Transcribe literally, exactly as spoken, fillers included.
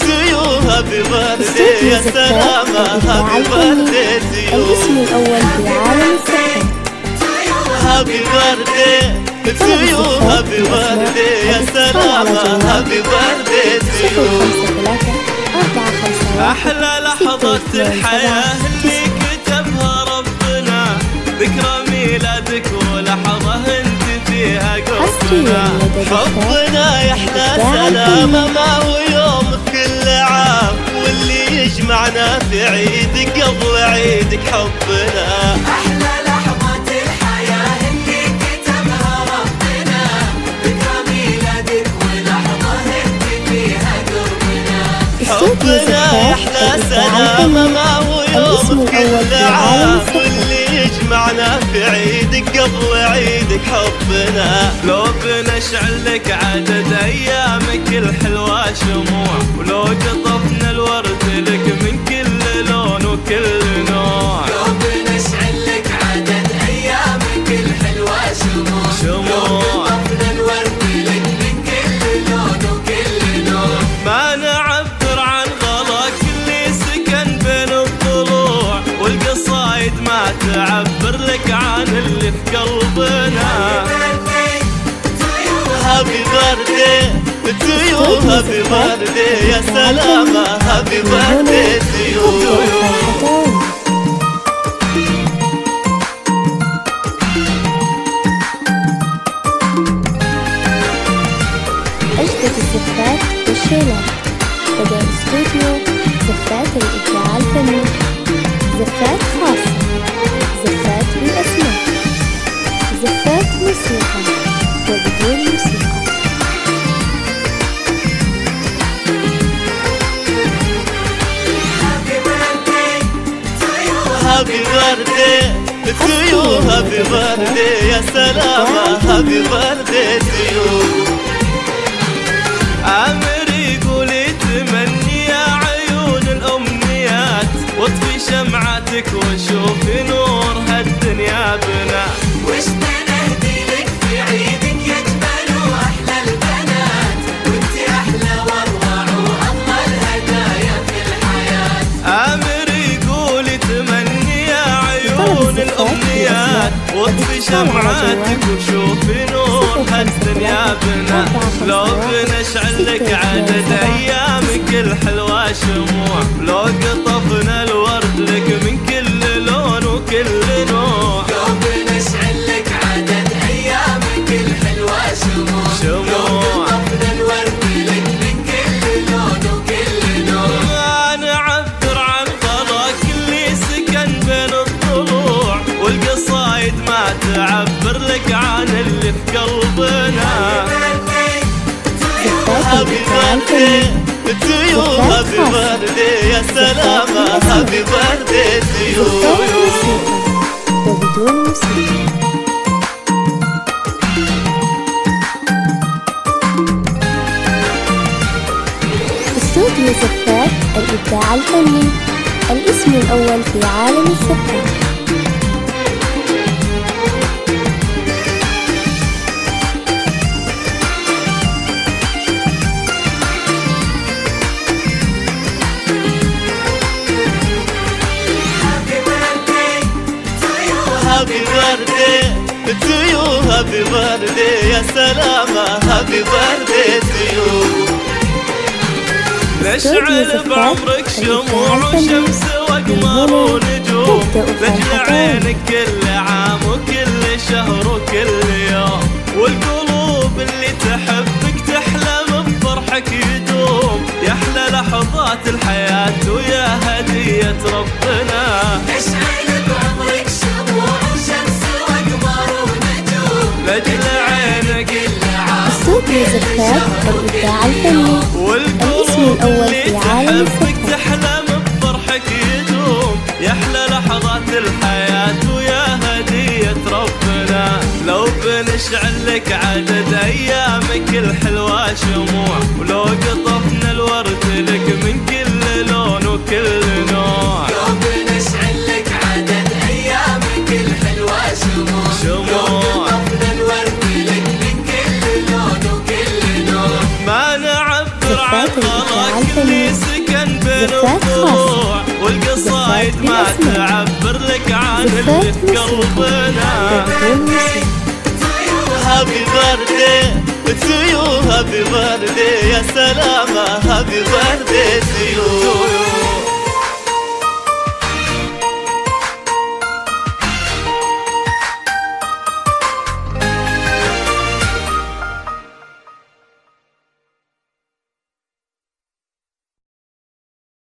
to you, happy birthday يا سلامة، happy birthday to you. الاسم الأول في العالم الساحل. happy birthday to you، happy birthday يا سلامة، happy birthday to you. أحلى لحظة الحياة اللي كتبها ربنا، ذكرى ميلادك ولحظة حبنا يحلى سلامة ما ويوم كل عام، واللي يجمعنا في عيدك قبل عيدك حبنا. أحلى لحظة الحياة اللي كتبها ربنا، ذكرى ميلادك ولحظة انت فيها قلبنا. حبنا يحلى سلامة ما ويوم كل عام، معنا في عيدك قبل عيدك حبنا. لو بنشعل لك عدد ايامك الحلوه شموع، ولو قطفنا الورد لك من كل لون وكل نوع. لو بنشعل لك عدد ايامك الحلوه شموع شموع، لو قطفنا الورد لك من كل لون وكل نوع. ما نعبر عن غلاك اللي سكن بين الضلوع، والقصايد ما تعبر لك عن اللي في قلبنا. هابي بردي تو يو، هابي بردي يا سلامة، هابي بردي تو يو. أجدد الصفات والشيلة بدأ استوديو زفات الإبداع الفني، زفات خاصة، زفات بالأسماء، زفات موسيقى وبدون موسيقى. هابي بردي تو يو، هابي بردي يا سلامة، هابي بردي تو يو. عمري قولي تمني يا عيون الأمنيات، واطفي شمعتك وشوفي نور يا بنا. وش بنهدي لك في عيدك يجمل وأحلى البنات، وانت أحلى واروع وأطلى الهدايا في الحياة. أمري قولي تمني يا عيون الأمنيات، واطفي شمعاتك وشوفي نور حسن يا بنا. لو بنشعل لك عدد أيامك الحلوة شموع، لو قطفنا الورد لك من كل لون وكل نوع. لو بنشعل لك عدد ايامك الحلوه شموع شموع، لو قطفنا الورد لك من كل لون وكل نوع. ما نعبر عن غلاك اللي سكن بين الضلوع، والقصايد ما تعبر لك عن اللي في قلبنا. هابي بردي تو يو، هابي بردي يا سلامة، هابي بردي تو يو. وبدون موسيقى. استوديو زفات الإبداع الفني، الاسم الأول في عالم الزفات. هابي بردي تو يو، هابي بردي يا سلامة، هابي بردي تو يو. نشعل بعمرك شموع وشمس وقمر ونجوم، نجل عينك كل عام وكل شهر وكل يوم، والقلوب اللي تحبك تحلم بفرحك يدوم. يا أحلى لحظات الحياة ويا هدية ربنا. نشعل بعمرك لجل عينك استوديو زفات الإبداع الفني، الاسم الأول في عالم الزفات. تحلم بفرحك يدوم، يا أحلى لحظات الحياة ويا هدية ربنا. لو بنشعل لك عدد أيامك الحلوة شموع، ولو قطفنا الورد لك من كل لون وكل نوع. لو بنشعل لك عدد أيامك الحلوة شموع شموع، ما نعبر عن غلاك اللي سكن بين الضلوع والقصايد ما تعبر لك عن اللي في قلبنا. هابي بردي تو يو، هابي بردي يا سلامة، هابي بردي تو يو.